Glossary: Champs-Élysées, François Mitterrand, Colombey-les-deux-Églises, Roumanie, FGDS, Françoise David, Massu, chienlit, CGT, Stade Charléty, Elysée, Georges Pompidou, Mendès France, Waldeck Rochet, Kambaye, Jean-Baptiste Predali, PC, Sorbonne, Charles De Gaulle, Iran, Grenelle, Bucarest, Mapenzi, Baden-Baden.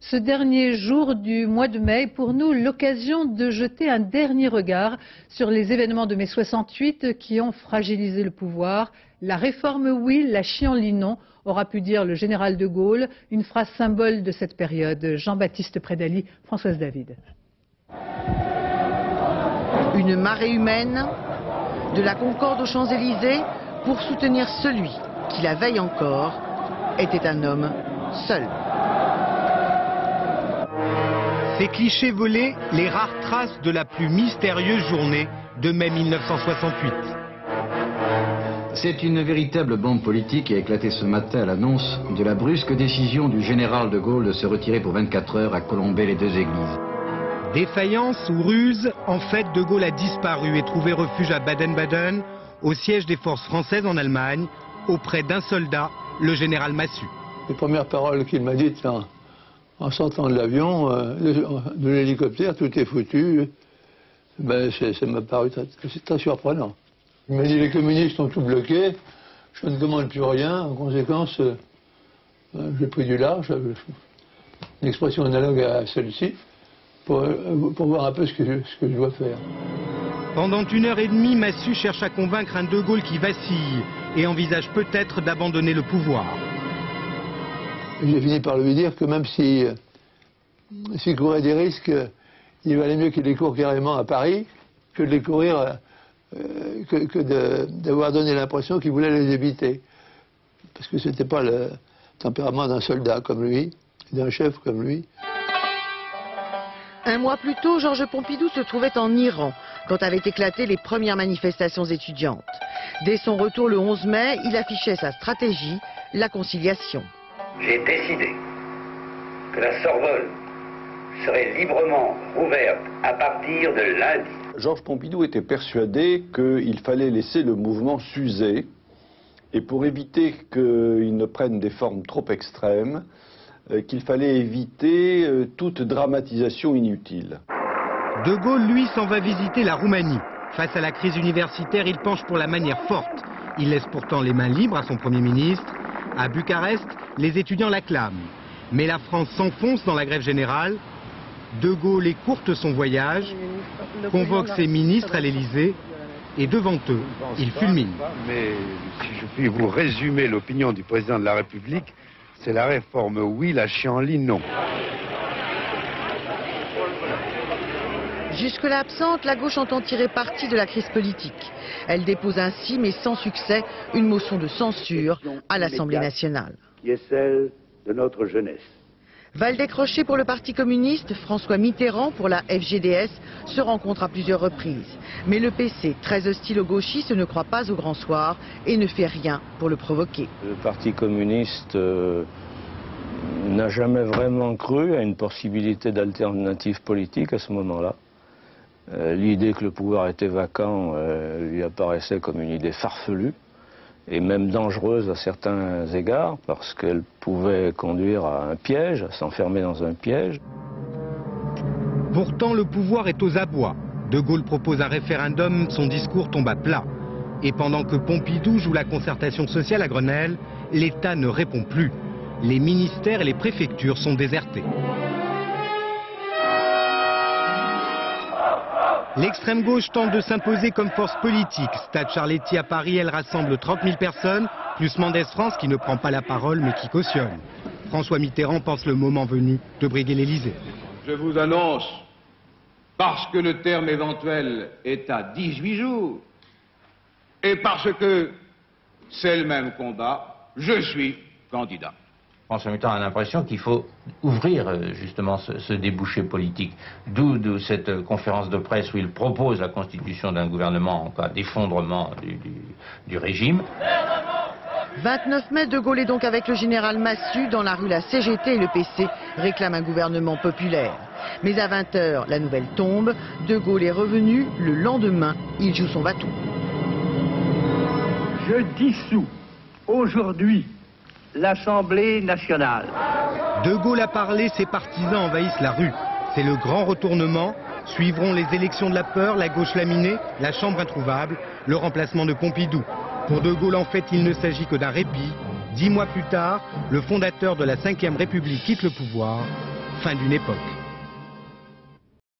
ce dernier jour du mois de mai est pour nous l'occasion de jeter un dernier regard sur les événements de mai 68 qui ont fragilisé le pouvoir. La réforme oui, la chienlit non, aura pu dire le général de Gaulle, une phrase symbole de cette période. Jean-Baptiste Predali, Françoise David. Une marée humaine de la Concorde aux Champs-Élysées pour soutenir celui qui la veille encore était un homme seul. Ces clichés volés, les rares traces de la plus mystérieuse journée de mai 1968. C'est une véritable bombe politique qui a éclaté ce matin à l'annonce de la brusque décision du général de Gaulle de se retirer pour 24 heures à Colombey-les-deux-Églises. Défaillance ou ruse, en fait, de Gaulle a disparu et trouvé refuge à Baden-Baden, au siège des forces françaises en Allemagne, auprès d'un soldat, le général Massu. Les premières paroles qu'il m'a dites en sortant de l'avion, de l'hélicoptère, tout est foutu, ben, ça m'a paru très surprenant. Il m'a dit les communistes ont tout bloqué, je ne demande plus rien, en conséquence, j'ai pris du large, une expression analogue à celle-ci, pour voir un peu ce que je dois faire. Pendant 1h30, Massu cherche à convaincre un De Gaulle qui vacille et envisage peut-être d'abandonner le pouvoir. J'ai fini par lui dire que même s'il courait des risques, il valait mieux qu'il les court carrément à Paris que de les courir, que d'avoir donné l'impression qu'il voulait les éviter. Parce que ce n'était pas le tempérament d'un soldat comme lui, d'un chef comme lui. Un mois plus tôt, Georges Pompidou se trouvait en Iran, quand avaient éclaté les premières manifestations étudiantes. Dès son retour le 11 mai, il affichait sa stratégie, la conciliation. J'ai décidé que la Sorbonne serait librement ouverte à partir de lundi. Georges Pompidou était persuadé qu'il fallait laisser le mouvement s'user, et pour éviter qu'il ne prenne des formes trop extrêmes, qu'il fallait éviter toute dramatisation inutile. De Gaulle, lui, s'en va visiter la Roumanie. Face à la crise universitaire, il penche pour la manière forte. Il laisse pourtant les mains libres à son Premier ministre. À Bucarest, les étudiants l'acclament. Mais la France s'enfonce dans la grève générale. De Gaulle écourte son voyage, convoque ses ministres à l'Elysée et devant eux, il fulmine. Mais si je puis vous résumer l'opinion du président de la République, c'est la réforme oui, la chienlit non. Jusque-là absente, la gauche entend tirer parti de la crise politique. Elle dépose ainsi, mais sans succès, une motion de censure à l'Assemblée nationale. Qui est celle de notre jeunesse. Waldeck Rochet pour le Parti communiste, François Mitterrand pour la FGDS se rencontrent à plusieurs reprises. Mais le PC, très hostile aux gauchistes, ne croit pas au grand soir et ne fait rien pour le provoquer. Le Parti communiste n'a jamais vraiment cru à une possibilité d'alternative politique à ce moment-là. L'idée que le pouvoir était vacant lui apparaissait comme une idée farfelue et même dangereuse à certains égards, parce qu'elle pouvait conduire à un piège, à s'enfermer dans un piège. Pourtant, le pouvoir est aux abois. De Gaulle propose un référendum, son discours tombe à plat. Et pendant que Pompidou joue la concertation sociale à Grenelle, l'État ne répond plus. Les ministères et les préfectures sont désertés. L'extrême gauche tente de s'imposer comme force politique. Stade Charléty à Paris, elle rassemble 30 000 personnes, plus Mendès France qui ne prend pas la parole mais qui cautionne. François Mitterrand pense le moment venu de briguer l'Elysée. Je vous annonce, parce que le terme éventuel est à 18 jours, et parce que c'est le même combat, je suis candidat. François Mitterrand a l'impression qu'il faut ouvrir justement ce débouché politique. D'où cette conférence de presse où il propose la constitution d'un gouvernement en cas d'effondrement du régime. 29 mai, De Gaulle est donc avec le général Massu. Dans la rue, la CGT et le PC réclament un gouvernement populaire. Mais à 20h, la nouvelle tombe. De Gaulle est revenu. Le lendemain, il joue son bâton. Je dissous aujourd'hui l'Assemblée nationale. De Gaulle a parlé, ses partisans envahissent la rue. C'est le grand retournement. Suivront les élections de la peur, la gauche laminée, la chambre introuvable, le remplacement de Pompidou. Pour De Gaulle, en fait, il ne s'agit que d'un répit. 10 mois plus tard, le fondateur de la 5e République quitte le pouvoir fin d'une époque.